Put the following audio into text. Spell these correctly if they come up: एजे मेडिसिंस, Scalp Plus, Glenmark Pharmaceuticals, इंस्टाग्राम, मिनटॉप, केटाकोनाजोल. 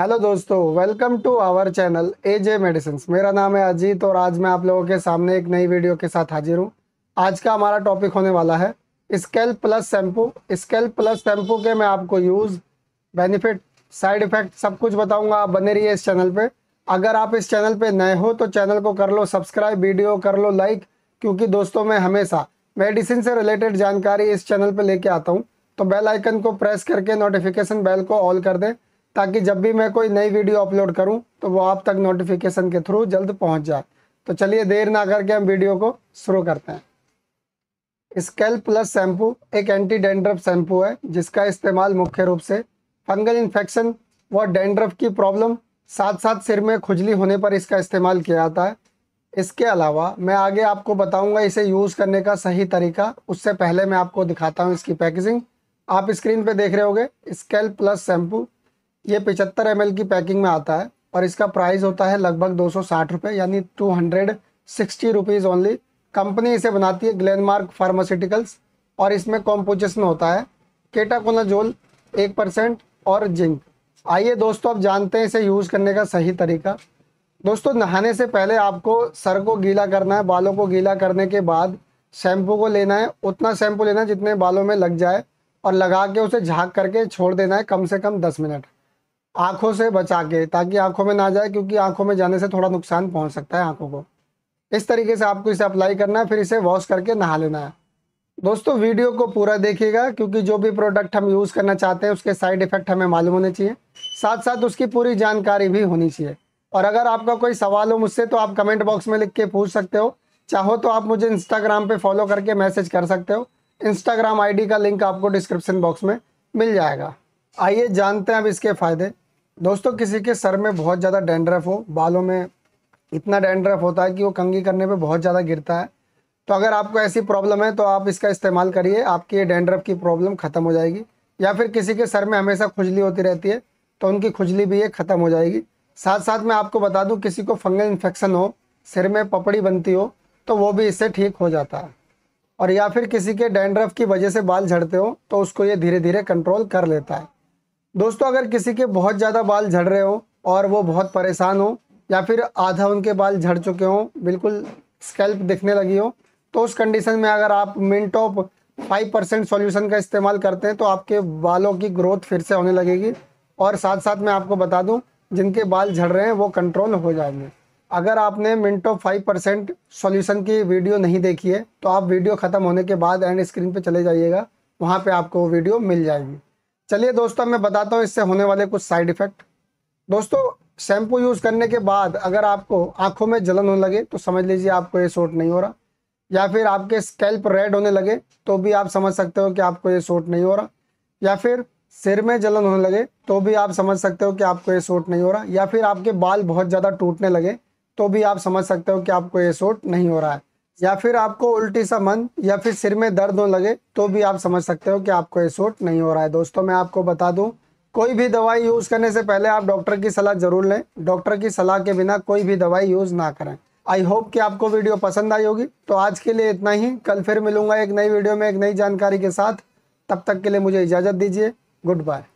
Hello दोस्तों, welcome to our channel एजे मेडिसिंस। मेरा नाम है अजीत और आज मैं आप लोगों के सामने एक नई वीडियो के साथ हाजिर हूं। आज का हमारा टॉपिक होने वाला है scalp plus shampoo. Scalp plus shampoo के मैं आपको यूज़, बेनिफिट, साइड इफेक्ट सब कुछ बताऊंगा। आप बने रहिए इस चैनल पर। अगर आप इस चैनल पर नए हो तो चैनल को कर लो सब्सक्राइब, वीडियो कर लो लाइक, क्योंकि दोस्तों मैं हमेशा मेडिसिन से रिलेटेड जानकारी इस चैनल पर लेके आता हूँ। तो बेल आइकन को प्रेस करके नोटिफिकेशन बेल को ऑल कर दें ताकि जब भी मैं कोई नई वीडियो अपलोड करूं तो वो आप तक नोटिफिकेशन के थ्रू जल्द पहुंच जाए। तो चलिए देर ना करके हम वीडियो को शुरू करते हैं। स्कैल्प प्लस शैम्पू एक एंटी डैंड्रफ शैम्पू है जिसका इस्तेमाल मुख्य रूप से फंगल इन्फेक्शन व डैंड्रफ की प्रॉब्लम, साथ साथ सिर में खुजली होने पर इसका इस्तेमाल किया जाता है। इसके अलावा मैं आगे आपको बताऊँगा इसे यूज़ करने का सही तरीका। उससे पहले मैं आपको दिखाता हूँ इसकी पैकेजिंग। आप स्क्रीन पर देख रहे होंगे स्कैल्प प्लस शैम्पू, ये 75 ml की पैकिंग में आता है और इसका प्राइस होता है लगभग 260 रुपये, यानी 260 रुपीज़ ओनली। कंपनी इसे बनाती है ग्लेनमार्क फार्मास्यूटिकल्स और इसमें कॉम्पोजिशन होता है केटाकोनाजोल 1% और जिंक। आइए दोस्तों, अब जानते हैं इसे यूज़ करने का सही तरीका। दोस्तों, नहाने से पहले आपको सर को गीला करना है। बालों को गीला करने के बाद शैम्पू को लेना है, उतना शैम्पू लेना है जितने बालों में लग जाए, और लगा के उसे झाँक करके छोड़ देना है कम से कम 10 मिनट, आँखों से बचा के, ताकि आँखों में ना जाए, क्योंकि आँखों में जाने से थोड़ा नुकसान पहुँच सकता है आँखों को। इस तरीके से आपको इसे अप्लाई करना है, फिर इसे वॉश करके नहा लेना है। दोस्तों, वीडियो को पूरा देखिएगा क्योंकि जो भी प्रोडक्ट हम यूज़ करना चाहते हैं उसके साइड इफ़ेक्ट हमें मालूम होने चाहिए, साथ साथ उसकी पूरी जानकारी भी होनी चाहिए। और अगर आपका कोई सवाल हो मुझसे तो आप कमेंट बॉक्स में लिख के पूछ सकते हो। चाहो तो आप मुझे इंस्टाग्राम पर फॉलो करके मैसेज कर सकते हो। इंस्टाग्राम ID का लिंक आपको डिस्क्रिप्शन बॉक्स में मिल जाएगा। आइए जानते हैं अब इसके फ़ायदे। दोस्तों, किसी के सर में बहुत ज़्यादा डैंड्रफ हो, बालों में इतना डैंड्रफ होता है कि वो कंघी करने पे बहुत ज़्यादा गिरता है, तो अगर आपको ऐसी प्रॉब्लम है तो आप इसका इस्तेमाल करिए, आपकी ये डैंड्रफ की प्रॉब्लम ख़त्म हो जाएगी। या फिर किसी के सर में हमेशा खुजली होती रहती है तो उनकी खुजली भी ये ख़त्म हो जाएगी। साथ साथ मैं आपको बता दूँ, किसी को फंगल इन्फेक्शन हो, सिर में पपड़ी बनती हो, तो वो भी इससे ठीक हो जाता है। और या फिर किसी के डैंड्रफ की वजह से बाल झड़ते हो तो उसको ये धीरे धीरे कंट्रोल कर लेता है। दोस्तों, अगर किसी के बहुत ज़्यादा बाल झड़ रहे हो और वो बहुत परेशान हो, या फिर आधा उनके बाल झड़ चुके हों, बिल्कुल स्कैल्प दिखने लगी हो, तो उस कंडीशन में अगर आप मिनटॉप 5% सॉल्यूशन का इस्तेमाल करते हैं तो आपके बालों की ग्रोथ फिर से होने लगेगी। और साथ साथ मैं आपको बता दूं, जिनके बाल झड़ रहे हैं वो कंट्रोल हो जाएंगे। अगर आपने मिनटॉप 5% सॉल्यूशन की वीडियो नहीं देखी है तो आप वीडियो ख़त्म होने के बाद एंड स्क्रीन पर चले जाइएगा, वहाँ पर आपको वीडियो मिल जाएगी। चलिए दोस्तों, मैं बताता हूँ इससे होने वाले कुछ साइड इफ़ेक्ट। दोस्तों, शैम्पू यूज़ करने के बाद अगर आपको आंखों में जलन होने लगे तो समझ लीजिए आपको ये शॉट नहीं हो रहा, या फिर आपके स्कैल्प रेड होने लगे तो भी आप समझ सकते हो कि आपको ये शॉट नहीं हो रहा, या फिर सिर में जलन होने लगे तो भी आप समझ सकते हो कि आपको ये शॉट नहीं हो रहा, या फिर आपके बाल बहुत ज़्यादा टूटने लगे तो भी आप समझ सकते हो कि आपको ये शॉट नहीं हो रहा है, या फिर आपको उल्टी सा मन या फिर सिर में दर्द होने लगे तो भी आप समझ सकते हो कि आपको ये शॉट नहीं हो रहा है। दोस्तों, मैं आपको बता दूं, कोई भी दवाई यूज़ करने से पहले आप डॉक्टर की सलाह ज़रूर लें। डॉक्टर की सलाह के बिना कोई भी दवाई यूज़ ना करें। आई होप कि आपको वीडियो पसंद आई होगी। तो आज के लिए इतना ही, कल फिर मिलूंगा एक नई वीडियो में एक नई जानकारी के साथ। तब तक के लिए मुझे इजाज़त दीजिए। Good bye.